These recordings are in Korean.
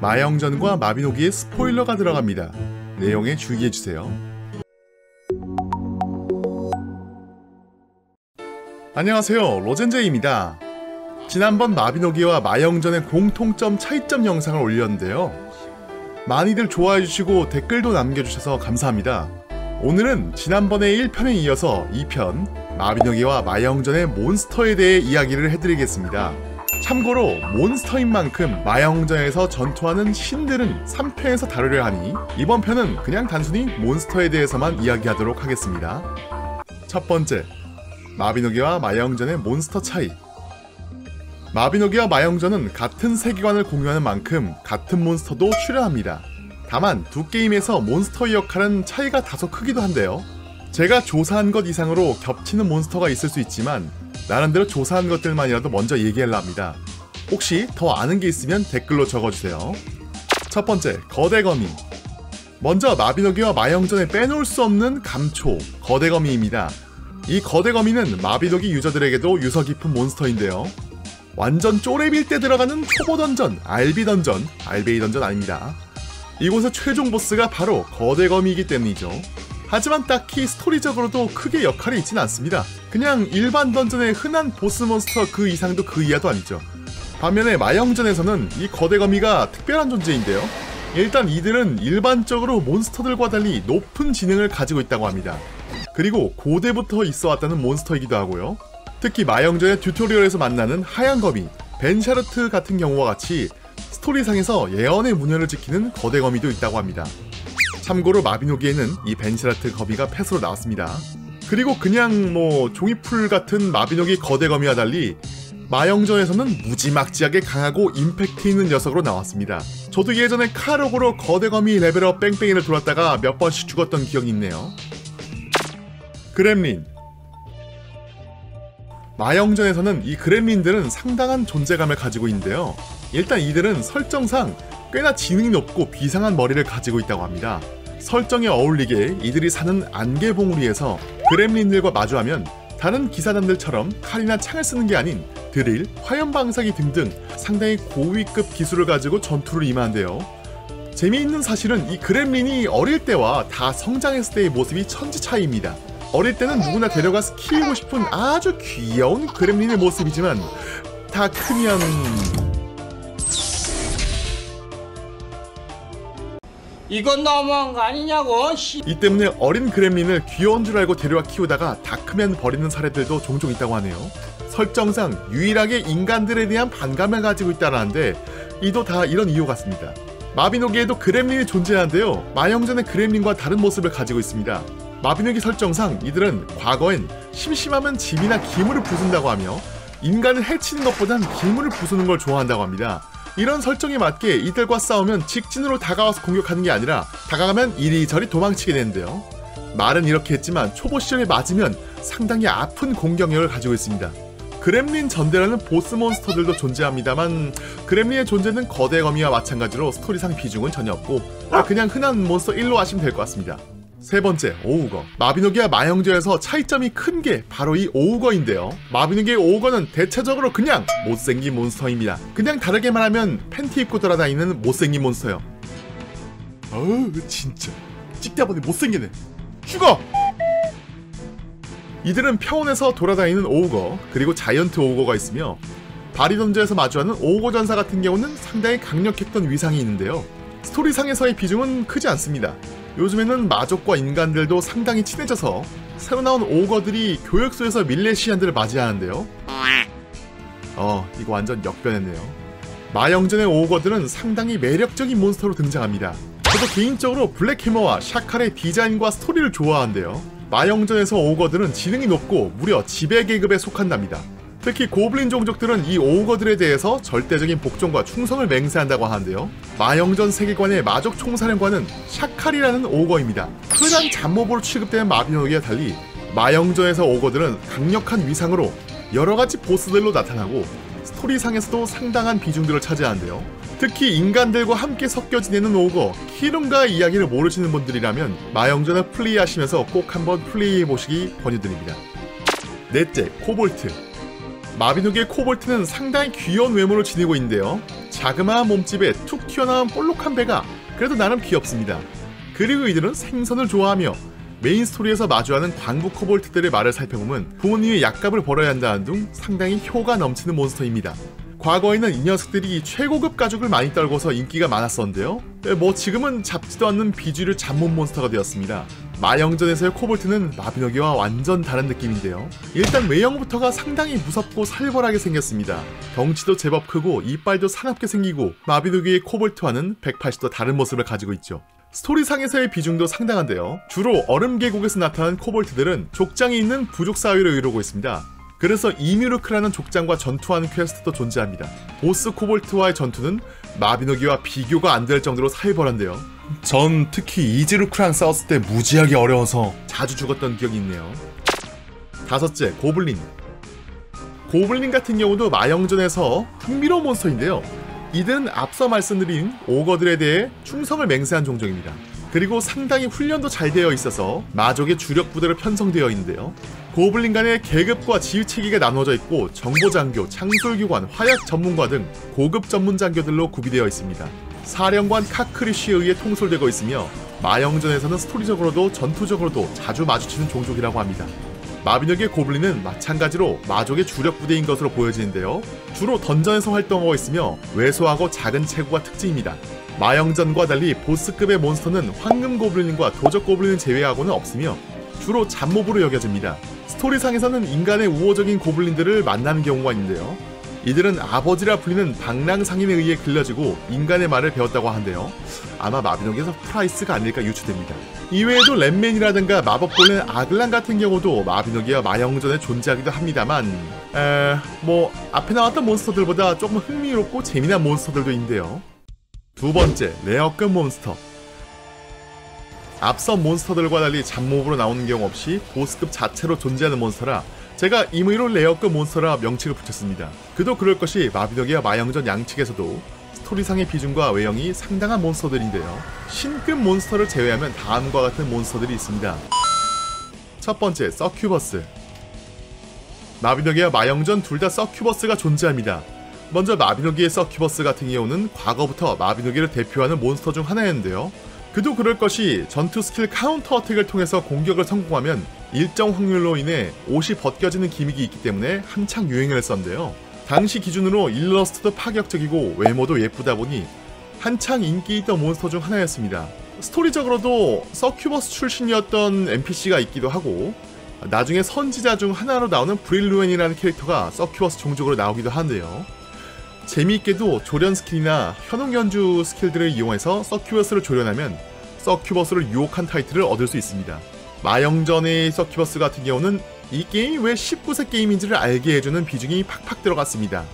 마영전과 마비노기의 스포일러가 들어갑니다. 내용에 주의해주세요. 안녕하세요, 로젠제이입니다. 지난번 마비노기와 마영전의 공통점 차이점 영상을 올렸는데요, 많이들 좋아해주시고 댓글도 남겨주셔서 감사합니다. 오늘은 지난번의 1편에 이어서 2편 마비노기와 마영전의 몬스터에 대해 이야기를 해드리겠습니다. 참고로 몬스터인 만큼 마영전에서 전투하는 신들은 3편에서 다루려 하니 이번 편은 그냥 단순히 몬스터에 대해서만 이야기하도록 하겠습니다. 첫 번째, 마비노기와 마영전의 몬스터 차이. 마비노기와 마영전은 같은 세계관을 공유하는 만큼 같은 몬스터도 출연합니다. 다만 두 게임에서 몬스터의 역할은 차이가 다소 크기도 한데요, 제가 조사한 것 이상으로 겹치는 몬스터가 있을 수 있지만 나름대로 조사한 것들만이라도 먼저 얘기하려 합니다. 혹시 더 아는 게 있으면 댓글로 적어주세요. 첫 번째, 거대 거미. 먼저 마비노기와 마영전에 빼놓을 수 없는 감초, 거대 거미입니다. 이 거대 거미는 마비노기 유저들에게도 유서 깊은 몬스터인데요, 완전 쪼렙일 때 들어가는 초보던전, 알비던전, 알베이던전 아닙니다. 이곳의 최종 보스가 바로 거대 거미이기 때문이죠. 하지만 딱히 스토리적으로도 크게 역할이 있진 않습니다. 그냥 일반 던전의 흔한 보스 몬스터 그 이상도 그 이하도 아니죠. 반면에 마영전에서는 이 거대 거미가 특별한 존재인데요, 일단 이들은 일반적으로 몬스터들과 달리 높은 지능을 가지고 있다고 합니다. 그리고 고대부터 있어왔다는 몬스터이기도 하고요, 특히 마영전의 튜토리얼에서 만나는 하얀 거미, 벤샤르트 같은 경우와 같이 스토리상에서 예언의 문헌을 지키는 거대 거미도 있다고 합니다. 참고로 마비노기에는 이 벤치라트 거미가 펫으로 나왔습니다. 그리고 그냥 종이풀 같은 마비노기 거대 거미와 달리 마영전에서는 무지막지하게 강하고 임팩트 있는 녀석으로 나왔습니다. 저도 예전에 카록으로 거대 거미 레벨업 뺑뺑이를 돌았다가 몇 번씩 죽었던 기억이 있네요. 그렘린. 마영전에서는 이 그렘린들은 상당한 존재감을 가지고 있는데요, 일단 이들은 설정상 꽤나 지능이 높고 비상한 머리를 가지고 있다고 합니다. 설정에 어울리게 이들이 사는 안개봉우리에서 그렘린들과 마주하면 다른 기사단들처럼 칼이나 창을 쓰는 게 아닌 드릴, 화염방사기 등등 상당히 고위급 기술을 가지고 전투를 임하는데요, 재미있는 사실은 이 그렘린이 어릴 때와 다 성장했을 때의 모습이 천지 차이입니다. 어릴 때는 누구나 데려가서 키우고 싶은 아주 귀여운 그렘린의 모습이지만 다 크면... 이건 너무한 거 아니냐고. 이 때문에 어린 그렘린을 귀여운 줄 알고 데려와 키우다가 다 크면 버리는 사례들도 종종 있다고 하네요. 설정상 유일하게 인간들에 대한 반감을 가지고 있다는데 이도 다 이런 이유 같습니다. 마비노기에도 그렘린이 존재하는데요, 마영전의 그렘린과 다른 모습을 가지고 있습니다. 마비노기 설정상 이들은 과거엔 심심하면 집이나 기물을 부순다고 하며 인간을 해치는 것보단 기물을 부수는 걸 좋아한다고 합니다. 이런 설정에 맞게 이들과 싸우면 직진으로 다가와서 공격하는 게 아니라 다가가면 이리저리 도망치게 되는데요, 말은 이렇게 했지만 초보 시절에 맞으면 상당히 아픈 공격력을 가지고 있습니다. 그렘린 전대라는 보스 몬스터들도 존재합니다만 그렘린의 존재는 거대 거미와 마찬가지로 스토리상 비중은 전혀 없고 그냥 흔한 몬스터 1로 하시면 될 것 같습니다. 세 번째, 오우거. 마비노기와 마영전에서 차이점이 큰 게 바로 이 오우거인데요, 마비노기의 오우거는 대체적으로 그냥 못생긴 몬스터입니다. 그냥 다르게 말하면 팬티 입고 돌아다니는 못생긴 몬스터요. 어우 진짜 찍다 보니 못생기네. 죽어! 이들은 평온에서 돌아다니는 오우거, 그리고 자이언트 오우거가 있으며 바리던전에서 마주하는 오우거 전사 같은 경우는 상당히 강력했던 위상이 있는데요, 스토리상에서의 비중은 크지 않습니다. 요즘에는 마족과 인간들도 상당히 친해져서 새로 나온 오거들이 교역소에서 밀레시안들을 맞이하는데요, 이거 완전 역변했네요. 마영전의 오거들은 상당히 매력적인 몬스터로 등장합니다. 저도 개인적으로 블랙해머와 샤칼의 디자인과 스토리를 좋아하는데요, 마영전에서 오거들은 지능이 높고 무려 지배계급에 속한답니다. 특히 고블린 종족들은 이 오우거들에 대해서 절대적인 복종과 충성을 맹세한다고 하는데요, 마영전 세계관의 마족 총사령관은 샤칼이라는 오우거입니다. 흔한 잡모보로 취급되는 마비노기와 달리 마영전에서 오우거들은 강력한 위상으로 여러가지 보스들로 나타나고 스토리상에서도 상당한 비중들을 차지하는데요, 특히 인간들과 함께 섞여 지내는 오우거 키룬가의 이야기를 모르시는 분들이라면 마영전을 플레이하시면서 꼭 한번 플레이해보시기 권유드립니다. 넷째, 코볼트. 마비노기의 코볼트는 상당히 귀여운 외모를 지니고 있는데요. 자그마한 몸집에 툭 튀어나온 볼록한 배가 그래도 나름 귀엽습니다. 그리고 이들은 생선을 좋아하며 메인 스토리에서 마주하는 광부 코볼트들의 말을 살펴보면 부모님의 약값을 벌어야 한다는 둥 상당히 효가 넘치는 몬스터입니다. 과거에는 이 녀석들이 최고급 가죽을 많이 떨궈서 인기가 많았었는데요. 뭐 지금은 잡지도 않는 비주류 잡몬 몬스터가 되었습니다. 마영전에서의 코볼트는 마비노기와 완전 다른 느낌인데요. 일단 외형부터가 상당히 무섭고 살벌하게 생겼습니다. 덩치도 제법 크고 이빨도 사납게 생기고 마비노기의 코볼트와는 180도 다른 모습을 가지고 있죠. 스토리상에서의 비중도 상당한데요. 주로 얼음 계곡에서 나타난 코볼트들은 족장이 있는 부족 사회로 이루고 있습니다. 그래서 이뮤르크라는 족장과 전투하는 퀘스트도 존재합니다. 보스 코볼트와의 전투는 마비노기와 비교가 안 될 정도로 살벌한데요. 전 특히 이지루크랑 싸웠을 때 무지하게 어려워서 자주 죽었던 기억이 있네요. 다섯째, 고블린. 고블린 같은 경우도 마영전에서 흥미로운 몬스터인데요. 이들은 앞서 말씀드린 오거들에 대해 충성을 맹세한 종족입니다. 그리고 상당히 훈련도 잘 되어 있어서 마족의 주력 부대로 편성되어 있는데요. 고블린 간의 계급과 지휘체계가 나눠져 있고 정보장교, 창술교관, 화약 전문가 등 고급 전문장교들로 구비되어 있습니다. 사령관 카크리쉬에 의해 통솔되고 있으며 마영전에서는 스토리적으로도 전투적으로도 자주 마주치는 종족이라고 합니다. 마비노기의 고블린은 마찬가지로 마족의 주력 부대인 것으로 보여지는데요. 주로 던전에서 활동하고 있으며 왜소하고 작은 체구가 특징입니다. 마영전과 달리 보스급의 몬스터는 황금 고블린과 도적 고블린을 제외하고는 없으며 주로 잡몹으로 여겨집니다. 스토리상에서는 인간의 우호적인 고블린들을 만나는 경우가 있는데요. 이들은 아버지라 불리는 방랑상인에 의해 길러지고 인간의 말을 배웠다고 하는데요. 아마 마비노기에서 프라이스가 아닐까 유추됩니다. 이외에도 렘맨이라든가 마법골렘 아글란 같은 경우도 마비노기와 마영전에 존재하기도 합니다만 뭐 앞에 나왔던 몬스터들보다 조금 흥미롭고 재미난 몬스터들도 있는데요. 두 번째, 레어급 몬스터. 앞선 몬스터들과 달리 잡몹으로 나오는 경우 없이 보스급 자체로 존재하는 몬스터라 제가 임의로 레어급 몬스터라 명칭을 붙였습니다. 그도 그럴 것이 마비노기와 마영전 양측에서도 스토리상의 비중과 외형이 상당한 몬스터들인데요. 신급 몬스터를 제외하면 다음과 같은 몬스터들이 있습니다. 첫 번째, 서큐버스. 마비노기와 마영전 둘 다 서큐버스가 존재합니다. 먼저 마비노기의 서큐버스 같은 경우는 과거부터 마비노기를 대표하는 몬스터 중 하나였는데요. 그도 그럴 것이 전투 스킬 카운터 어택을 통해서 공격을 성공하면 일정 확률로 인해 옷이 벗겨지는 기믹이 있기 때문에 한창 유행을 했었는데요. 당시 기준으로 일러스트도 파격적이고 외모도 예쁘다 보니 한창 인기 있던 몬스터 중 하나였습니다. 스토리적으로도 서큐버스 출신이었던 NPC가 있기도 하고 나중에 선지자 중 하나로 나오는 브릴루엔이라는 캐릭터가 서큐버스 종족으로 나오기도 하는데요. 재미있게도 조련 스킬이나 현웅연주 스킬들을 이용해서 서큐버스를 조련하면 서큐버스를 유혹한 타이틀을 얻을 수 있습니다. 마영전의 서큐버스 같은 경우는 이 게임이 왜 19세 게임인지를 알게 해주는 비중이 팍팍 들어갔습니다.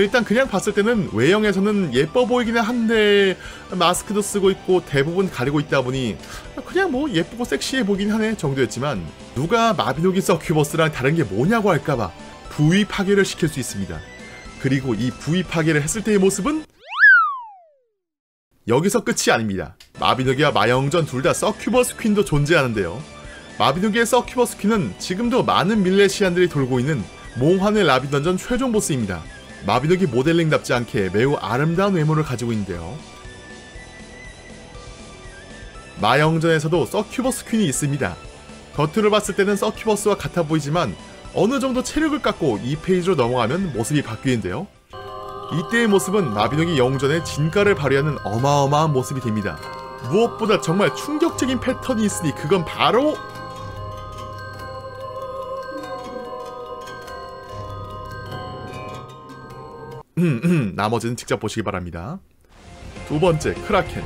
일단 그냥 봤을 때는 외형에서는 예뻐 보이기는 한데 마스크도 쓰고 있고 대부분 가리고 있다 보니 그냥 뭐 예쁘고 섹시해 보긴 하네 정도였지만 누가 마비노기 서큐버스랑 다른 게 뭐냐고 할까봐 부위 파괴를 시킬 수 있습니다. 그리고 이 부위 파괴를 했을 때의 모습은 여기서 끝이 아닙니다. 마비노기와 마영전 둘 다 서큐버스 퀸도 존재하는데요. 마비노기의 서큐버스 퀸은 지금도 많은 밀레시안들이 돌고 있는 몽환의 라비던전 최종 보스입니다. 마비노기 모델링답지 않게 매우 아름다운 외모를 가지고 있는데요. 마영전에서도 서큐버스 퀸이 있습니다. 겉으로 봤을 때는 서큐버스와 같아 보이지만 어느 정도 체력을 깎고 2페이지로 넘어가면 모습이 바뀌는데요. 이때의 모습은 마비노기 영웅전의 진가를 발휘하는 어마어마한 모습이 됩니다. 무엇보다 정말 충격적인 패턴이 있으니 그건 바로 나머지는 직접 보시기 바랍니다. 두 번째, 크라켄.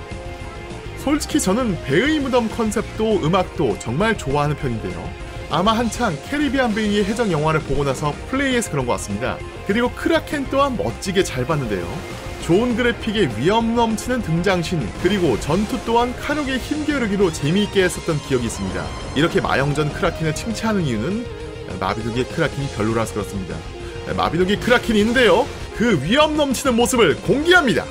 솔직히 저는 배의 무덤 컨셉도 음악도 정말 좋아하는 편인데요. 아마 한창 캐리비안 베이의 해적 영화를 보고 나서 플레이해서 그런 것 같습니다. 그리고 크라켄 또한 멋지게 잘 봤는데요. 좋은 그래픽에 위험 넘치는 등장신, 그리고 전투 또한 칼욕의 힘겨루기로 재미있게 했었던 기억이 있습니다. 이렇게 마영전 크라켄을 칭찬하는 이유는 마비노기의 크라켄이 별로라서 그렇습니다. 마비노기 크라켄이 있는데요. 그 위험 넘치는 모습을 공개합니다.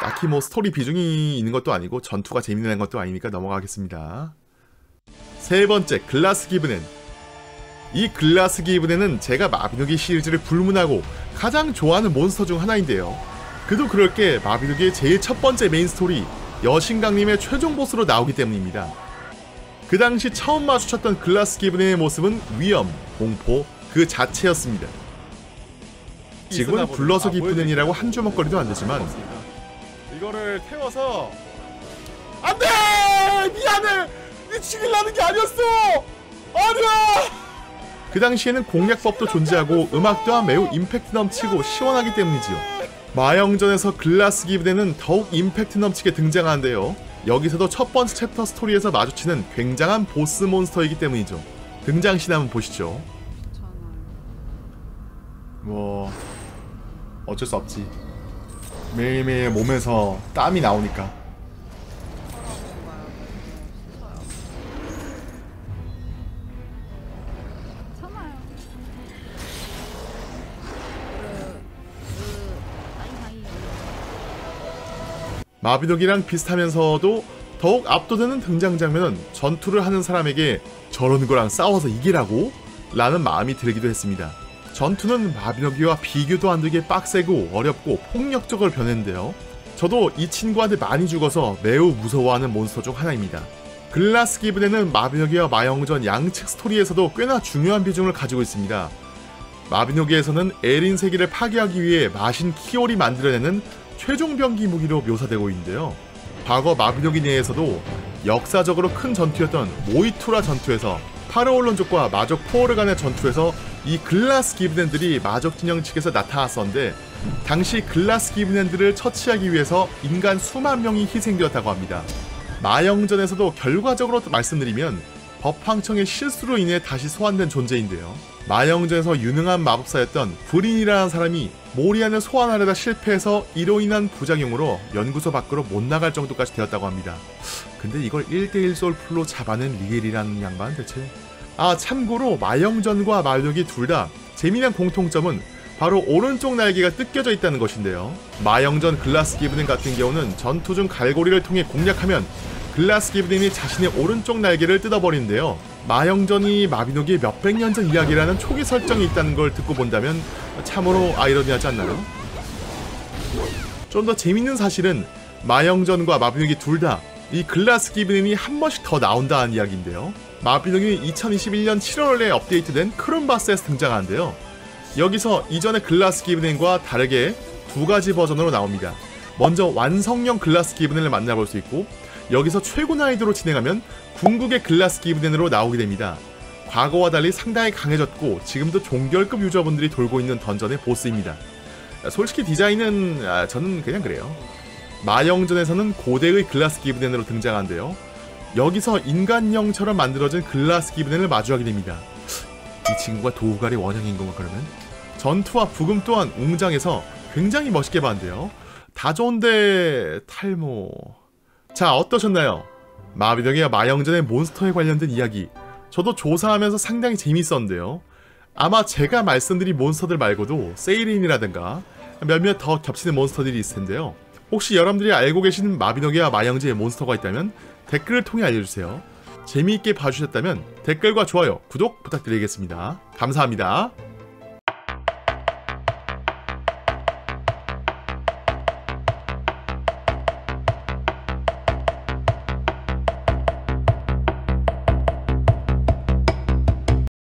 딱히 뭐 스토리 비중이 있는 것도 아니고 전투가 재미있는 것도 아니니까 넘어가겠습니다. 세 번째, 글라스기브넨. 이 글라스기브넨은 제가 마비노기 시리즈를 불문하고 가장 좋아하는 몬스터 중 하나인데요. 그도 그럴게 마비노기의 제일 첫 번째 메인 스토리 여신강림의 최종 보스로 나오기 때문입니다. 그 당시 처음 마주쳤던 글라스기브넨의 모습은 위험, 공포 그 자체였습니다. 지금은 불러서 기쁘넨이라고 한 주먹거리도 안 되지만 이거를 태워서 안 돼! 미안해! 니 죽이려는 게 아니었어! 아니야! 그 당시에는 공략법도 존재하고 음악 또한 매우 임팩트 넘치고 시원하기 때문이지요. 마영전에서 글라스기브넨은 더욱 임팩트 넘치게 등장하는데요. 여기서도 첫 번째 챕터 스토리에서 마주치는 굉장한 보스 몬스터이기 때문이죠. 등장씬 한번 보시죠. 뭐 어쩔 수 없지. 매일매일 몸에서 땀이 나오니까. 마비노기랑 비슷하면서도 더욱 압도되는 등장 장면은 전투를 하는 사람에게 저런 거랑 싸워서 이기라고? 라는 마음이 들기도 했습니다. 전투는 마비노기와 비교도 안되게 빡세고 어렵고 폭력적으로 변했는데요. 저도 이 친구한테 많이 죽어서 매우 무서워하는 몬스터 중 하나입니다. 글라스기브넨은 마비노기와 마영전 양측 스토리에서도 꽤나 중요한 비중을 가지고 있습니다. 마비노기에서는 에린 세계를 파괴하기 위해 마신 키올이 만들어내는 최종병기 무기로 묘사되고 있는데요. 과거 마비노기 내에서도 역사적으로 큰 전투였던 모이투라 전투에서 파르올론족과 마족 포어르 간의 전투에서 이 글라스기브넨들이 마족 진영 측에서 나타났었는데 당시 글라스기브넨들을 처치하기 위해서 인간 수만 명이 희생되었다고 합니다. 마영전에서도 결과적으로 말씀드리면 법황청의 실수로 인해 다시 소환된 존재인데요. 마영전에서 유능한 마법사였던 그린이라는 사람이 모리안을 소환하려다 실패해서 이로 인한 부작용으로 연구소 밖으로 못 나갈 정도까지 되었다고 합니다. 근데 이걸 1대1 솔플로 잡아낸 리겔이라는 양반 대체. 아, 참고로 마영전과 마비노기 둘 다 재미난 공통점은 바로 오른쪽 날개가 뜯겨져 있다는 것인데요. 마영전 글라스기브넨 같은 경우는 전투 중 갈고리를 통해 공략하면 글라스기브넨이 자신의 오른쪽 날개를 뜯어버리는데요. 마영전이 마비노기의 몇백 년 전 이야기라는 초기 설정이 있다는 걸 듣고 본다면 참으로 아이러니하지 않나요? 좀 더 재밌는 사실은 마영전과 마비노기 둘 다 이 글라스기브넨이 한 번씩 더 나온다는 이야기인데요. 마비노기 2021년 7월에 업데이트된 크롬바스에서 등장하는데요. 여기서 이전의 글라스기브넨과 다르게 두 가지 버전으로 나옵니다. 먼저 완성형 글라스기브넨을 만나볼 수 있고 여기서 최고 난이도로 진행하면 궁극의 글라스기브넨으로 나오게 됩니다. 과거와 달리 상당히 강해졌고 지금도 종결급 유저분들이 돌고 있는 던전의 보스입니다. 솔직히 디자인은 저는 그냥 그래요. 마영전에서는 고대의 글라스기브넨으로 등장하는데요. 여기서 인간형처럼 만들어진 글라스기브넨을 마주하게 됩니다. 이 친구가 도우가리 원형인 건가 그러면? 전투와 부금 또한 웅장해서 굉장히 멋있게 봤는데요. 다 좋은데 탈모... 자, 어떠셨나요? 마비노기와 마영전의 몬스터에 관련된 이야기 저도 조사하면서 상당히 재밌었는데요. 아마 제가 말씀드린 몬스터들 말고도 세이린이라든가 몇몇 더 겹치는 몬스터들이 있을텐데요. 혹시 여러분들이 알고 계시는 마비노기와 마영전의 몬스터가 있다면 댓글을 통해 알려주세요. 재미있게 봐주셨다면 댓글과 좋아요, 구독 부탁드리겠습니다. 감사합니다.